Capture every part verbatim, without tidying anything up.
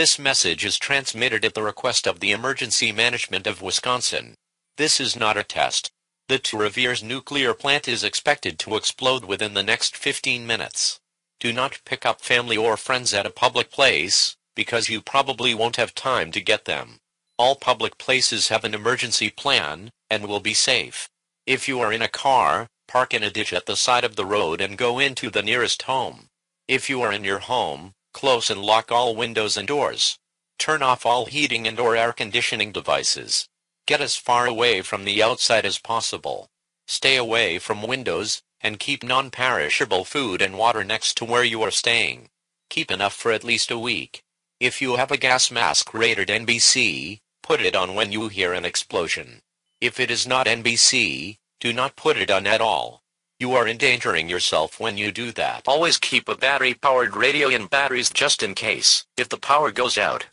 This message is transmitted at the request of the Emergency Management of Wisconsin. This is not a test. The Torrevier's nuclear plant is expected to explode within the next fifteen minutes. Do not pick up family or friends at a public place, because you probably won't have time to get them. All public places have an emergency plan, and will be safe. If you are in a car, park in a ditch at the side of the road and go into the nearest home. If you are in your home, close and lock all windows and doors. Turn off all heating and or air conditioning devices. Get as far away from the outside as possible. Stay away from windows, and keep non-perishable food and water next to where you are staying. Keep enough for at least a week. If you have a gas mask rated N B C, put it on when you hear an explosion. If it is not N B C, do not put it on at all. You are endangering yourself when you do that. Always keep a battery-powered radio and batteries just in case, if the power goes out.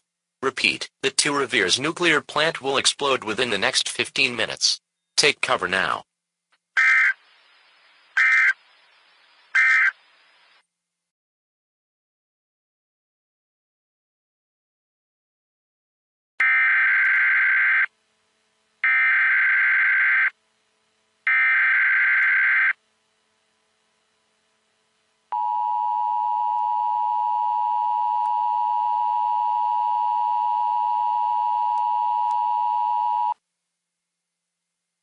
Repeat, the Torrevier's nuclear plant will explode within the next fifteen minutes. Take cover now.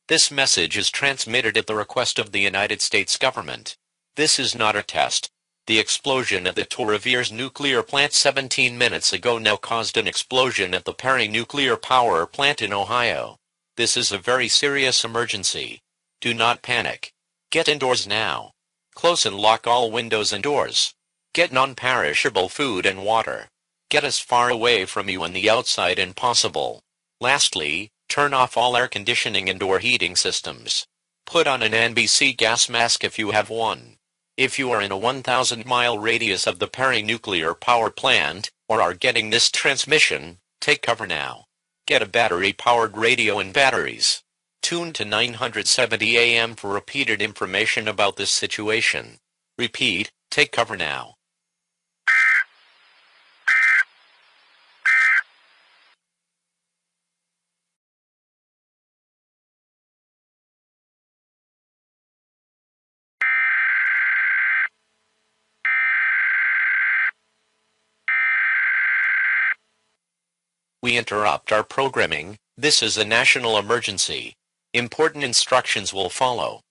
This message is transmitted at the request of the United States government. This is not a test. The explosion at the Torrevier's nuclear plant seventeen minutes ago now caused an explosion at the Perry nuclear power plant in Ohio. This is a very serious emergency. Do not panic. Get indoors now. Close and lock all windows and doors. Get non-perishable food and water. Get as far away from you and the outside as possible. Lastly, turn off all air conditioning and or heating systems. Put on an N B C gas mask if you have one. If you are in a one thousand mile radius of the Perry nuclear power plant, or are getting this transmission, take cover now. Get a battery-powered radio and batteries. Tune to nine seventy A M for repeated information about this situation. Repeat, take cover now. We interrupt our programming. This is a national emergency. Important instructions will follow.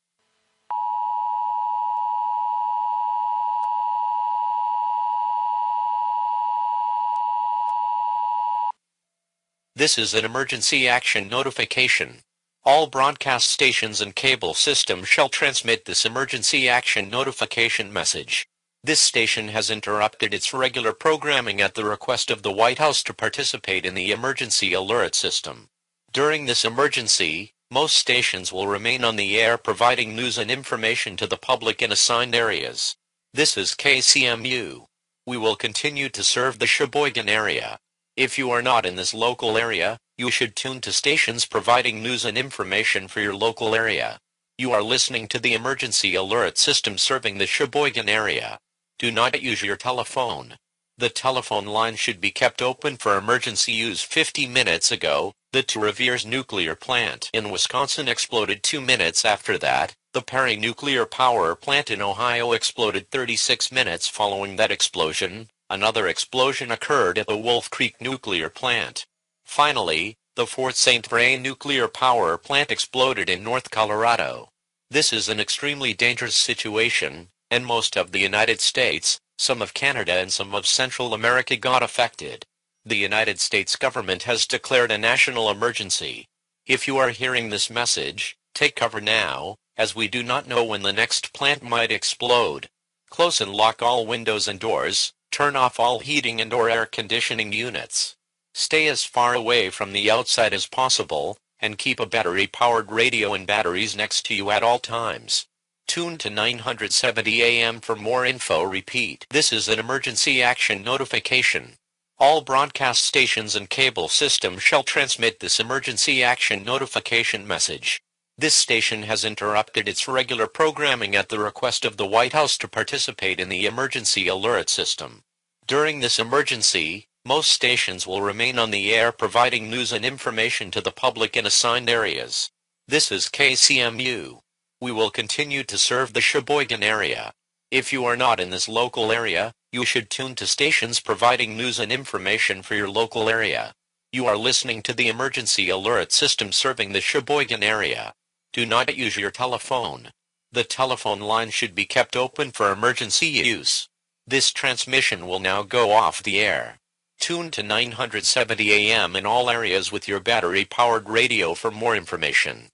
This is an emergency action notification. All broadcast stations and cable systems shall transmit this emergency action notification message. This station has interrupted its regular programming at the request of the White House to participate in the emergency alert system. During this emergency, most stations will remain on the air providing news and information to the public in assigned areas. This is K C M U. We will continue to serve the Sheboygan area. If you are not in this local area, you should tune to stations providing news and information for your local area. You are listening to the emergency alert system serving the Sheboygan area. Do not use your telephone. The telephone line should be kept open for emergency use. fifty minutes ago, the Torrevier's nuclear plant in Wisconsin exploded two minutes after that. The Perry nuclear power plant in Ohio exploded thirty-six minutes following that explosion. Another explosion occurred at the Wolf Creek nuclear plant. Finally, the Fort Saint Vrain nuclear power plant exploded in North Colorado. This is an extremely dangerous situation, and most of the United States, some of Canada and some of Central America got affected. The United States government has declared a national emergency. If you are hearing this message, take cover now, as we do not know when the next plant might explode. Close and lock all windows and doors, turn off all heating and or air conditioning units. Stay as far away from the outside as possible, and keep a battery-powered radio and batteries next to you at all times. Tune to nine seventy A M for more info. Repeat. This is an emergency action notification. All broadcast stations and cable systems shall transmit this emergency action notification message. This station has interrupted its regular programming at the request of the White House to participate in the emergency alert system. During this emergency, Most stations will remain on the air providing news and information to the public in assigned areas. This is K C M U. We will continue to serve the Sheboygan area. If you are not in this local area, you should tune to stations providing news and information for your local area. You are listening to the emergency alert system serving the Sheboygan area. Do not use your telephone. The telephone line should be kept open for emergency use. This transmission will now go off the air. Tune to nine seventy A M in all areas with your battery-powered radio for more information.